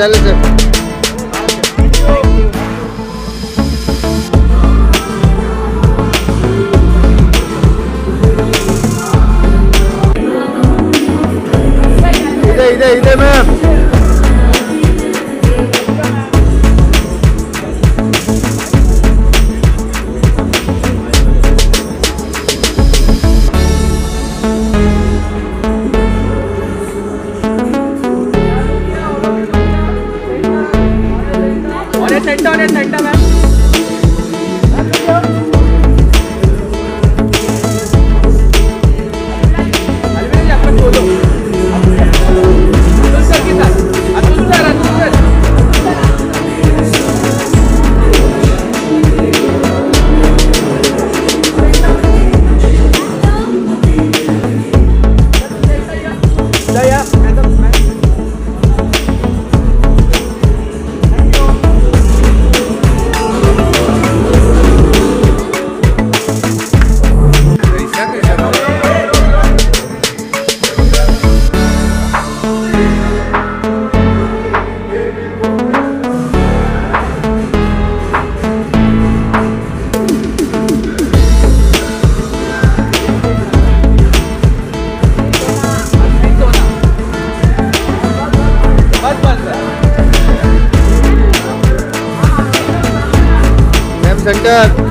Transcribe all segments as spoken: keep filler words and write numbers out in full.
sale, sale. Hey, hey, man. Sector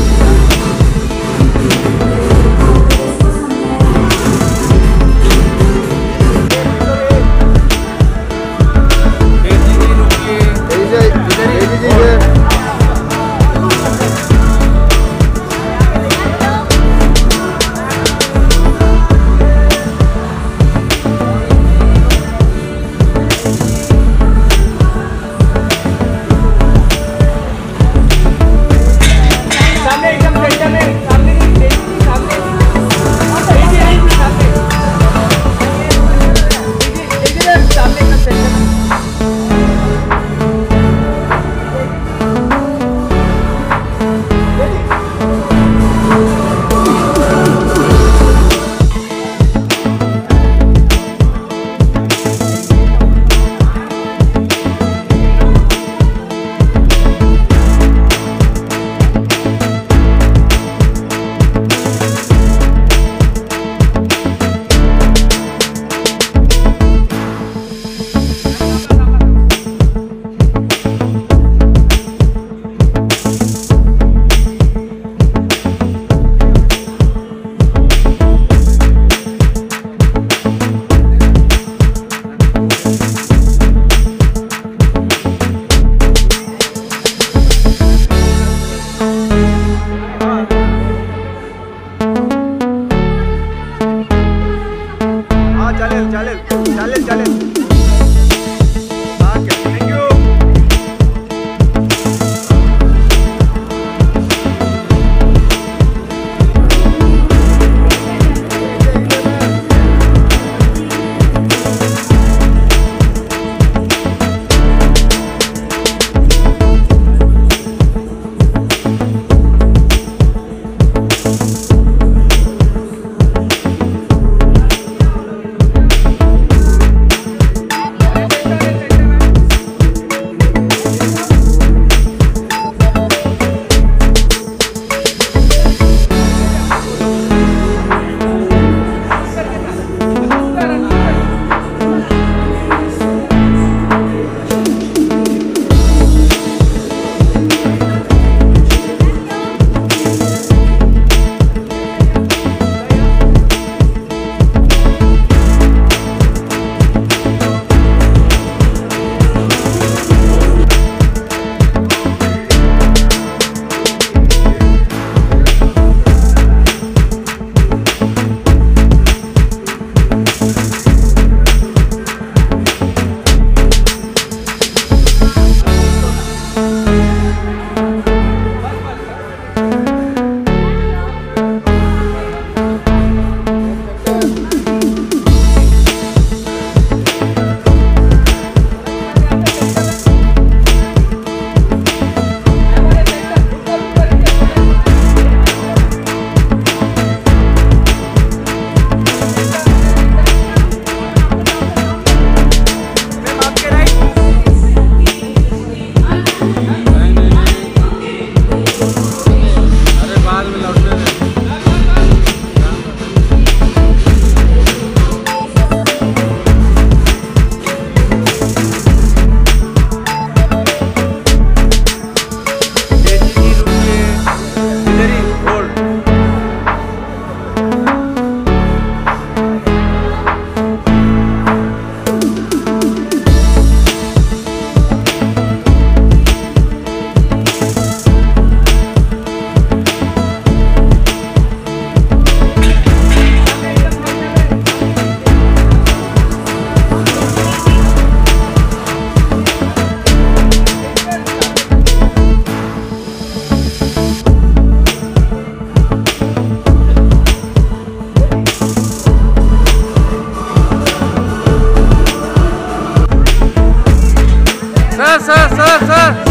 ¡Sas, sas, sas, sas!